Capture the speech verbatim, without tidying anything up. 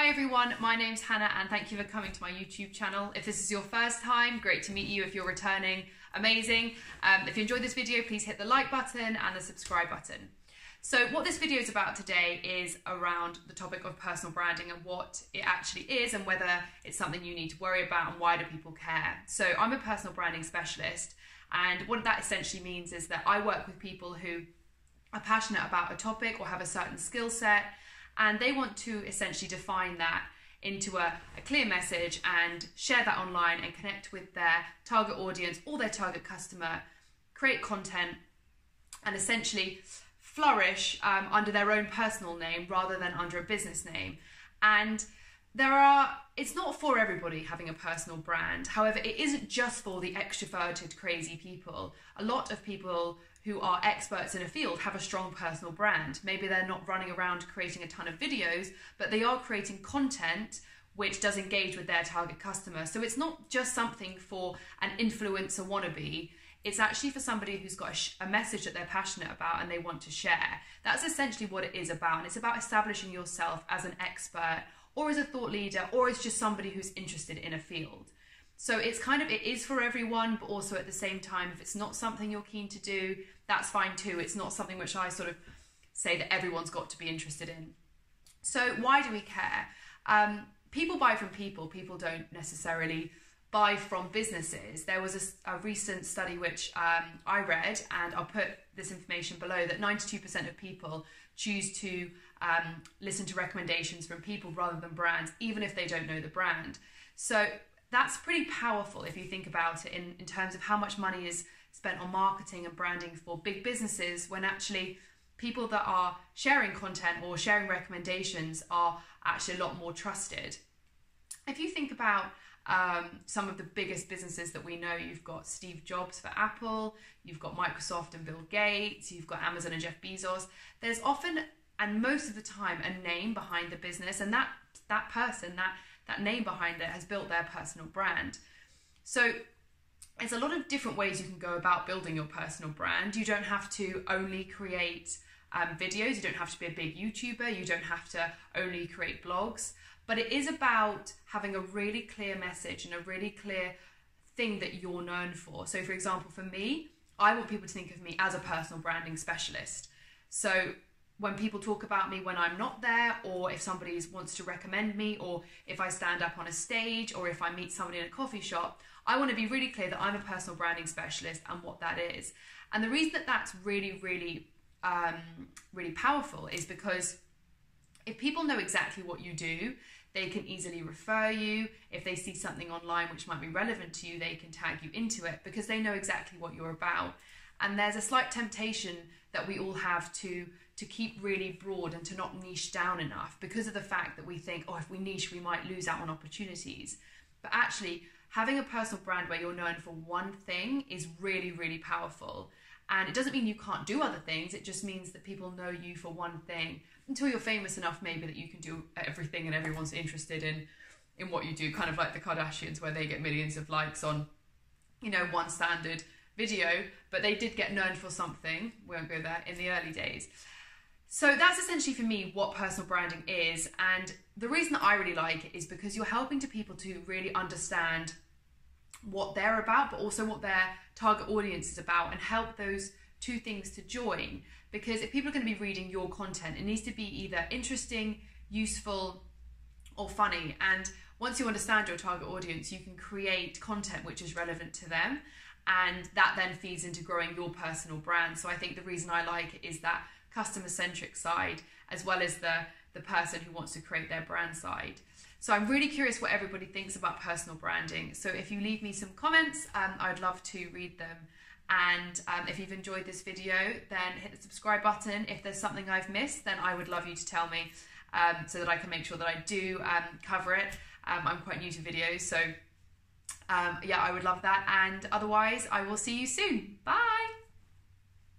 Hi everyone, my name's Hannah and thank you for coming to my YouTube channel. If this is your first time, great to meet you. If you're returning, amazing. Um, if you enjoyed this video, please hit the like button and the subscribe button. So what this video is about today is around the topic of personal branding and what it actually is and whether it's something you need to worry about and why do people care. So I'm a personal branding specialist, and what that essentially means is that I work with people who are passionate about a topic or have a certain skill set, and they want to essentially define that into a, a clear message and share that online and connect with their target audience or their target customer, create content and essentially flourish um, under their own personal name rather than under a business name. And there are, it's not for everybody having a personal brand. However, it isn't just for the extroverted, crazy people. A lot of people who are experts in a field have a strong personal brand. Maybe they're not running around creating a ton of videos, but they are creating content which does engage with their target customer. So it's not just something for an influencer wannabe, it's actually for somebody who's got a, sh a message that they're passionate about and they want to share. That's essentially what it is about, and it's about establishing yourself as an expert or as a thought leader or as just somebody who's interested in a field. So it's kind of, it is for everyone, but also at the same time, if it's not something you're keen to do, that's fine too. It's not something which I sort of say that everyone's got to be interested in. So why do we care? Um, people buy from people. People don't necessarily buy from businesses. There was a, a recent study which um, I read, and I'll put this information below, that ninety-two percent of people choose to um, listen to recommendations from people rather than brands, even if they don't know the brand. So that's pretty powerful if you think about it in, in terms of how much money is spent on marketing and branding for big businesses, when actually people that are sharing content or sharing recommendations are actually a lot more trusted. If you think about um, some of the biggest businesses that we know, you've got Steve Jobs for Apple, you've got Microsoft and Bill Gates, you've got Amazon and Jeff Bezos, there's often and most of the time a name behind the business, and that, that person, that That name behind it has built their personal brand. So there's a lot of different ways you can go about building your personal brand. You don't have to only create um, videos. You don't have to be a big YouTuber. You don't have to only create blogs. But it is about having a really clear message and a really clear thing that you're known for. So for example, for me, I want people to think of me as a personal branding specialist. So when people talk about me when I'm not there, or if somebody wants to recommend me, or if I stand up on a stage, or if I meet somebody in a coffee shop, I want to be really clear that I'm a personal branding specialist and what that is. And the reason that that's really, really, um, really powerful is because if people know exactly what you do, they can easily refer you. If they see something online which might be relevant to you, they can tag you into it because they know exactly what you're about. And there's a slight temptation that we all have to to keep really broad and to not niche down enough, because of the fact that we think, oh, if we niche, we might lose out on opportunities. But actually, having a personal brand where you're known for one thing is really, really powerful. And it doesn't mean you can't do other things. It just means that people know you for one thing until you're famous enough, maybe, that you can do everything and everyone's interested in, in what you do, kind of like the Kardashians, where they get millions of likes on, you know, one standard video, but they did get known for something. We won't go there, in the early days. So that's essentially for me what personal branding is, and the reason that I really like it is because you're helping to people to really understand what they're about, but also what their target audience is about, and help those two things to join. Because if people are going to be reading your content, it needs to be either interesting, useful, or funny. And once you understand your target audience, you can create content which is relevant to them, and that then feeds into growing your personal brand. So I think the reason I like it is that customer-centric side, as well as the the person who wants to create their brand side. So I'm really curious what everybody thinks about personal branding. So if you leave me some comments, um, I'd love to read them. And um, if you've enjoyed this video, then hit the subscribe button. If there's something I've missed, then I would love you to tell me um, so that I can make sure that I do um, cover it. Um, I'm quite new to videos, so um, yeah, I would love that. And otherwise, I will see you soon. Bye.